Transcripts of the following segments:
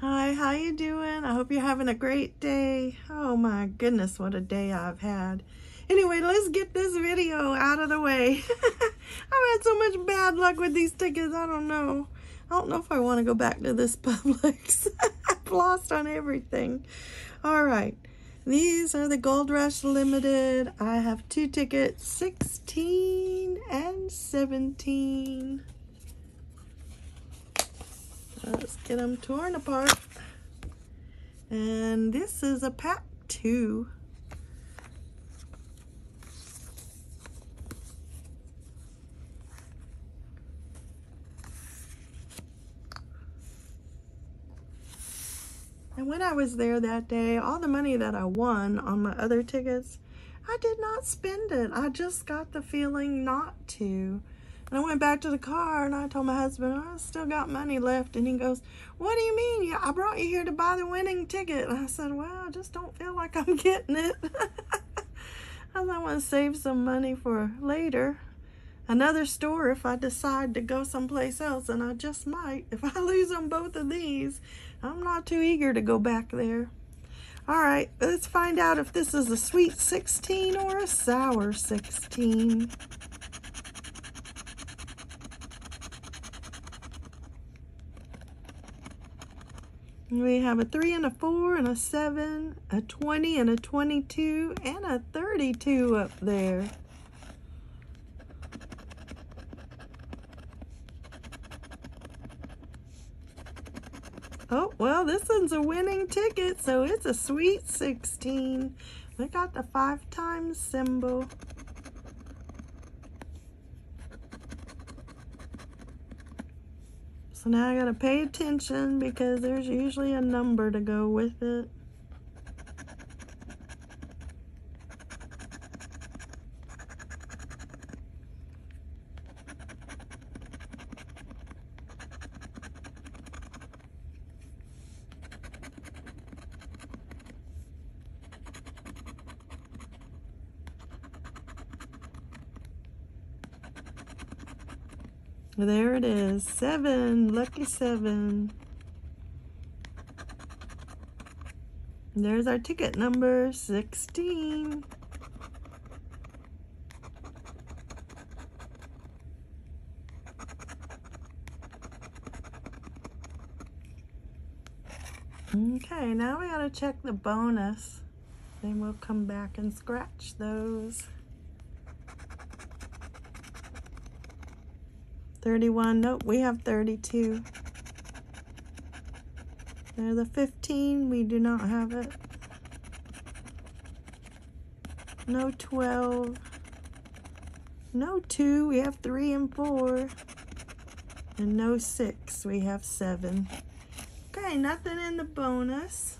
Hi, how you doing? I hope you're having a great day. Oh my goodness, what a day I've had. Anyway, let's get this video out of the way. I've had so much bad luck with these tickets, I don't know. I don't know if I want to go back to this Publix. I've lost on everything. All right, these are the Gold Rush Limited. I have two tickets, 16 and 17. Let's get them torn apart. And this is a pack 2. And when I was there that day, all the money that I won on my other tickets, I did not spend it. I just got the feeling not to. And I went back to the car and I told my husband, I still got money left. And he goes, what do you mean? I brought you here to buy the winning ticket. And I said, well, I just don't feel like I'm getting it. I want to save some money for later. Another store if I decide to go someplace else, and I just might. If I lose on both of these, I'm not too eager to go back there. All right, let's find out if this is a sweet 16 or a sour 16. We have a 3 and a 4 and a 7, a 20 and a 22, and a 32 up there. Oh, well, this one's a winning ticket, so it's a sweet 16. We got the 5-time symbol. So now I gotta pay attention because there's usually a number to go with it. There it is, 7, lucky 7. And there's our ticket number, 16. Okay, now we gotta check the bonus. Then we'll come back and scratch those. 31, nope, we have 32. There's the 15, we do not have it. No 12. No 2, we have 3 and 4. And no 6, we have 7. Okay, nothing in the bonus.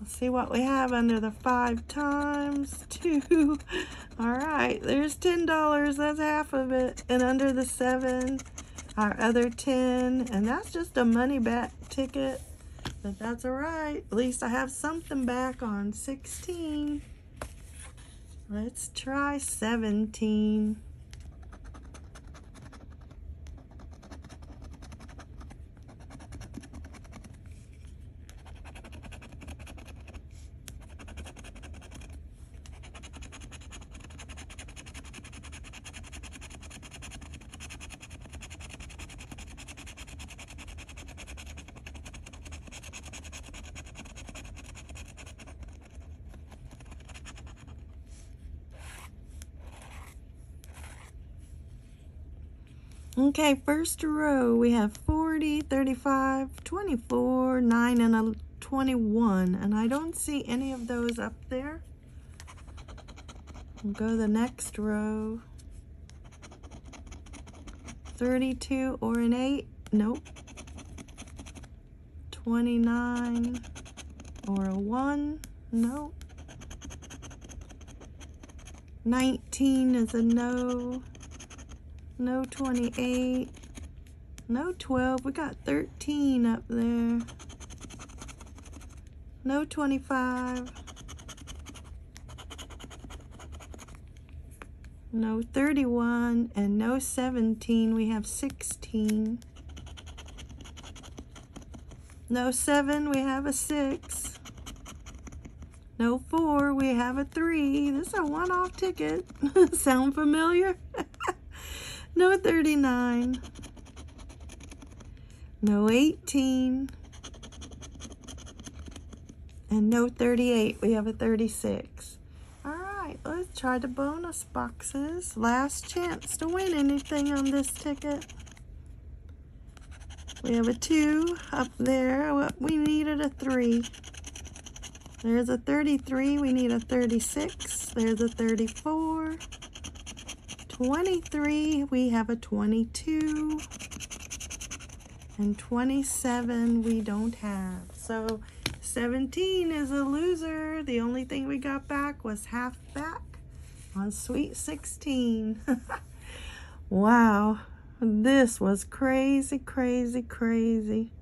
Let's see what we have under the 5 times 2. All right, there's $10, that's half of it. And under the 7, our other 10. And that's just a money back ticket, but that's all right. At least I have something back on 16. Let's try 17. Okay, first row, we have 40, 35, 24, 9, and a 21. And I don't see any of those up there. We'll go to the next row. 32 or an 8. Nope. 29 or a 1. Nope. 19 is a no. No 28, no 12, we got 13 up there. No 25, no 31, and no 17, we have 16. No 7, we have a 6. No 4, we have a 3. This is a one-off ticket. Sound familiar? No 39. No 18. And no 38. We have a 36. All right, let's try the bonus boxes. Last chance to win anything on this ticket. We have a 2 up there. We needed a 3. There's a 33. We need a 36. There's a 34. 23. We have a 22. And 27 we don't have. So 17 is a loser. The only thing we got back was half back on Sweet 16. Wow, this was crazy, crazy, crazy.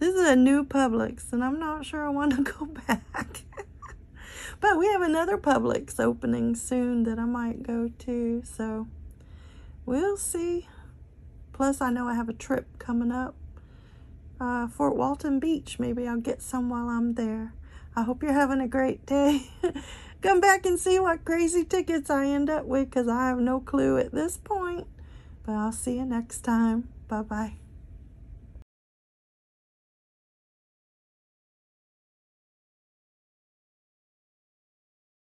This is a new Publix, and I'm not sure I want to go back. But we have another Publix opening soon that I might go to, so we'll see. Plus, I know I have a trip coming up. Fort Walton Beach. Maybe I'll get some while I'm there. I hope you're having a great day. Come back and see what crazy tickets I end up with, because I have no clue at this point. But I'll see you next time. Bye-bye.